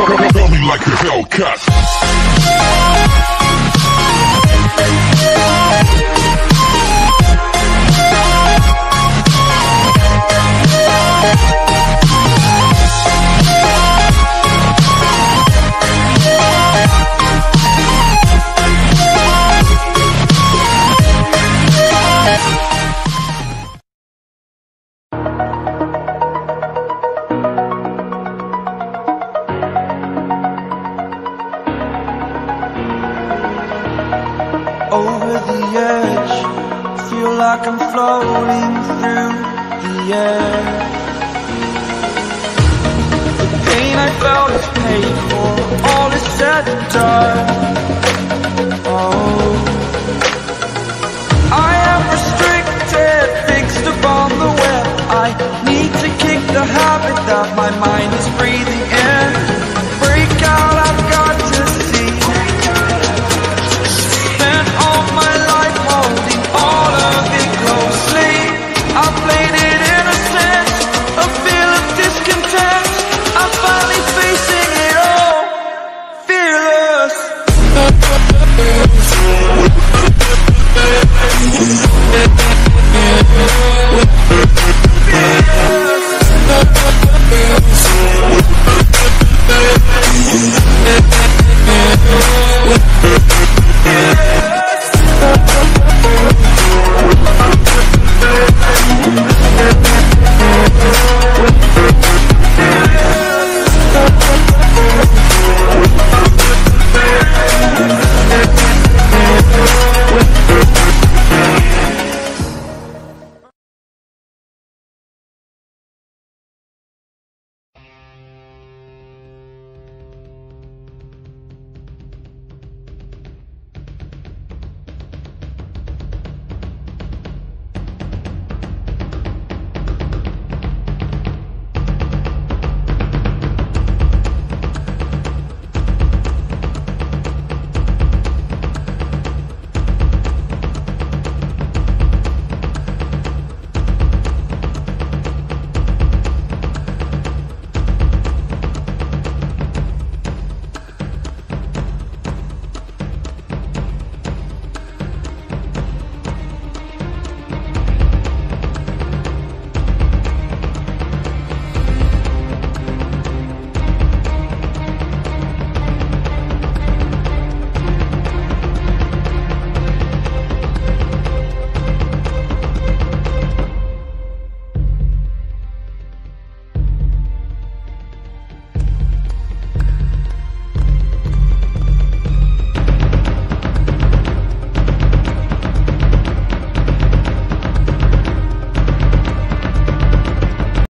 Tell me like a Hellcat. Over the edge, feel like I'm floating through the air. The pain I felt is paid for, all is said and done. Oh, I am restricted, fixed upon the web. I need to kick the habit that my mind is breathing.